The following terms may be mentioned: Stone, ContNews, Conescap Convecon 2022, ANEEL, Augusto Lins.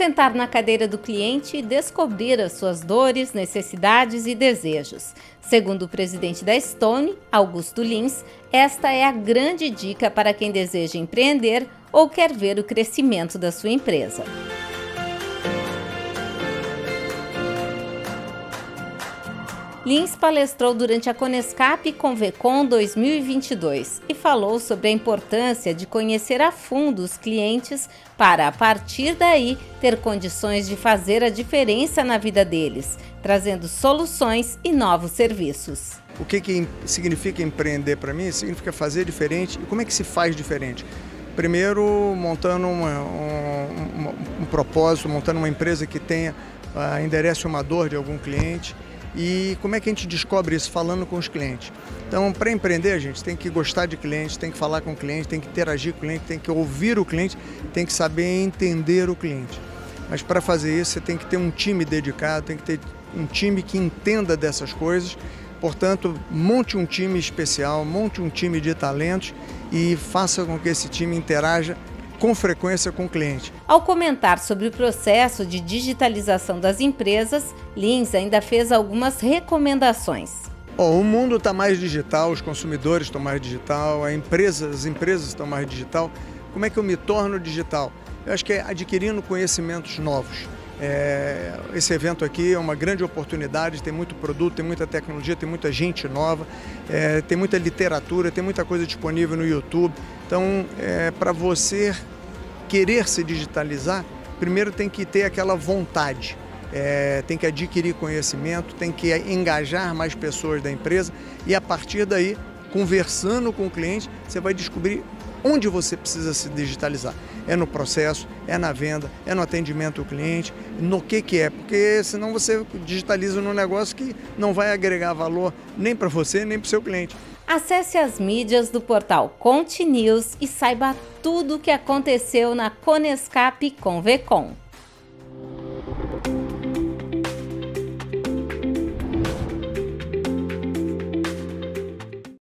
sentar na cadeira do cliente e descobrir as suas dores, necessidades e desejos. Segundo o presidente da Stone, Augusto Lins, esta é a grande dica para quem deseja empreender ou quer ver o crescimento da sua empresa. Lins palestrou durante a Conescap Convecon 2022 e falou sobre a importância de conhecer a fundo os clientes para, a partir daí, ter condições de fazer a diferença na vida deles, trazendo soluções e novos serviços. O que significa empreender para mim? Significa fazer diferente. E como é que se faz diferente? Primeiro, montando um propósito, montando uma empresa que tenha, enderece uma dor de algum cliente. E como é que a gente descobre isso? Falando com os clientes. Então, para empreender, a gente tem que gostar de cliente, tem que falar com o cliente, tem que interagir com o cliente, tem que ouvir o cliente, tem que saber entender o cliente. Mas para fazer isso, você tem que ter um time dedicado, tem que ter um time que entenda dessas coisas. Portanto, monte um time especial, monte um time de talentos e faça com que esse time interaja com frequência com o cliente. Ao comentar sobre o processo de digitalização das empresas, Lins ainda fez algumas recomendações. O mundo está mais digital, os consumidores estão mais digital, as empresas estão mais digital. Como é que eu me torno digital? Eu acho que é adquirindo conhecimentos novos. Esse evento aqui é uma grande oportunidade, tem muito produto, tem muita tecnologia, tem muita gente nova, tem muita literatura, tem muita coisa disponível no YouTube. Então, para você querer se digitalizar, primeiro tem que ter aquela vontade, tem que adquirir conhecimento, tem que engajar mais pessoas da empresa e, a partir daí, conversando com o cliente, você vai descobrir onde você precisa se digitalizar. É no processo, é na venda, é no atendimento ao cliente, no que é. Porque senão você digitaliza num negócio que não vai agregar valor nem para você, nem para o seu cliente. Acesse as mídias do portal ContNews e saiba tudo o que aconteceu na Conescap Convecon.